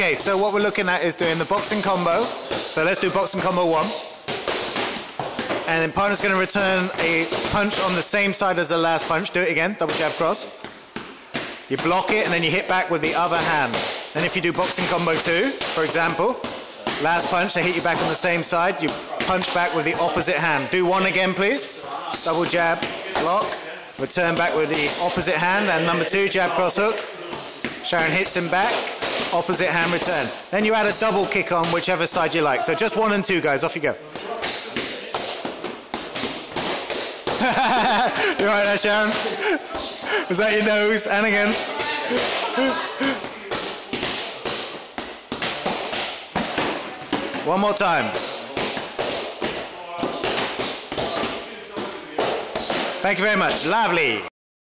Okay, so what we're looking at is doing the boxing combo. So let's do boxing combo 1. And then partner's going to return a punch on the same side as the last punch. Do it again, double jab cross. You block it and then you hit back with the other hand. Then if you do boxing combo 2, for example, last punch, they hit you back on the same side, you punch back with the opposite hand. Do 1 again, please. Double jab, block, return back with the opposite hand, and number 2, jab cross hook. Sharon hits him back, opposite hand return. Then you add a double kick on whichever side you like. So just 1 and 2, guys, off you go. You all right there, Sharon? Was that your nose? And again. One more time. Thank you very much. Lovely.